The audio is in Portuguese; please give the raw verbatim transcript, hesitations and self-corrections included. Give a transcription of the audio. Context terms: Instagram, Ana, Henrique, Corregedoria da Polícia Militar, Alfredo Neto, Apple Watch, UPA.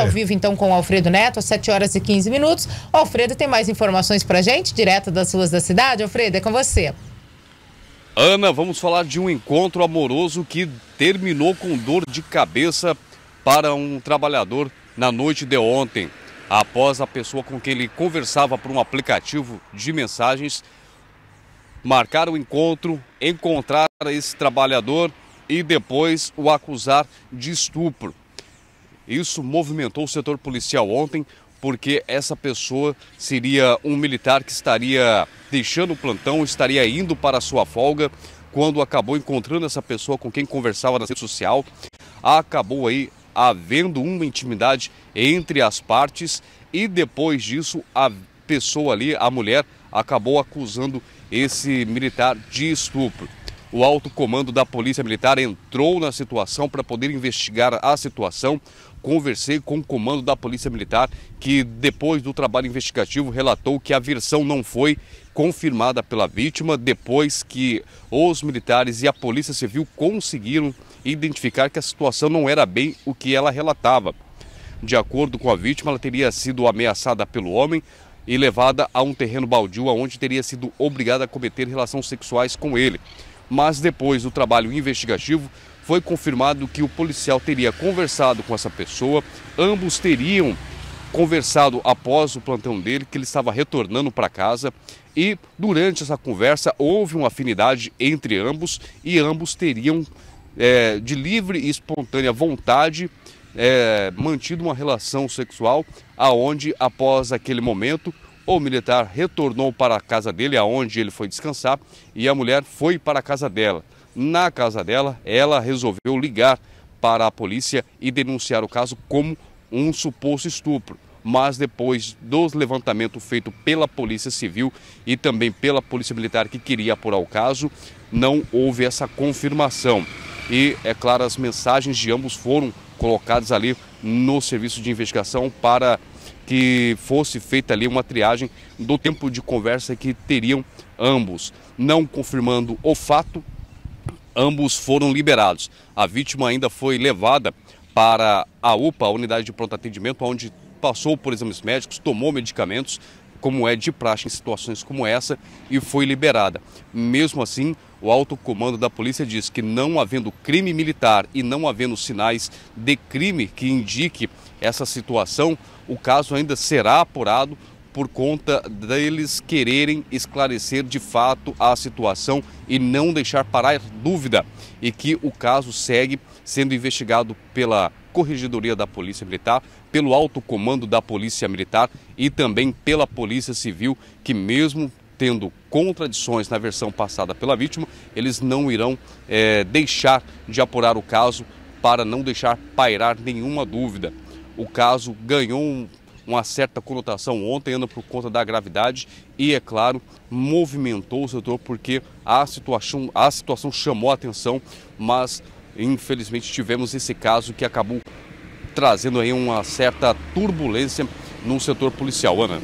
ao vivo, então, com o Alfredo Neto, às sete horas e quinze minutos. O Alfredo tem mais informações pra gente, direto das ruas da cidade. Alfredo, é com você. Ana, vamos falar de um encontro amoroso que terminou com dor de cabeça para um trabalhador na noite de ontem. Após a pessoa com quem ele conversava por um aplicativo de mensagens marcar o encontro, encontrar esse trabalhador e depois o acusar de estupro. Isso movimentou o setor policial ontem, porque essa pessoa seria um militar que estaria deixando o plantão, estaria indo para a sua folga, quando acabou encontrando essa pessoa com quem conversava na rede social. Acabou aí havendo uma intimidade entre as partes e depois disso a pessoa ali, a mulher, acabou acusando esse militar de estupro. O alto comando da Polícia Militar entrou na situação para poder investigar a situação. Conversei com o comando da Polícia Militar, que depois do trabalho investigativo relatou que a versão não foi confirmada pela vítima, depois que os militares e a Polícia Civil conseguiram identificar que a situação não era bem o que ela relatava. De acordo com a vítima, ela teria sido ameaçada pelo homem e levada a um terreno baldio, onde teria sido obrigada a cometer relações sexuais com ele. Mas depois do trabalho investigativo, foi confirmado que o policial teria conversado com essa pessoa, ambos teriam conversado após o plantão dele, que ele estava retornando para casa, e durante essa conversa houve uma afinidade entre ambos e ambos teriam, é, de livre e espontânea vontade, é, mantido uma relação sexual, aonde após aquele momento o militar retornou para a casa dele, aonde ele foi descansar, e a mulher foi para a casa dela. Na casa dela, ela resolveu ligar para a polícia e denunciar o caso como um suposto estupro. Mas depois dos levantamentos feitos pela Polícia Civil e também pela Polícia Militar, que queria apurar o caso, não houve essa confirmação. E, é claro, as mensagens de ambos foram colocadas ali no serviço de investigação para que fosse feita ali uma triagem do tempo de conversa que teriam ambos. Não confirmando o fato, ambos foram liberados. A vítima ainda foi levada para a U P A, a unidade de pronto atendimento, onde passou por exames médicos, tomou medicamentos, como é de praxe em situações como essa, e foi liberada. Mesmo assim, o alto comando da polícia diz que, não havendo crime militar e não havendo sinais de crime que indique essa situação, o caso ainda será apurado por conta deles quererem esclarecer de fato a situação e não deixar parar dúvida, e que o caso segue sendo investigado pela Corregedoria da Polícia Militar, pelo alto comando da Polícia Militar e também pela Polícia Civil, que mesmo tendo contradições na versão passada pela vítima, eles não irão é, deixar de apurar o caso para não deixar pairar nenhuma dúvida. O caso ganhou uma certa conotação ontem, Ana, por conta da gravidade e, é claro, movimentou o setor, porque a situação, a situação chamou a atenção, mas infelizmente tivemos esse caso que acabou trazendo aí uma certa turbulência no setor policial, Ana.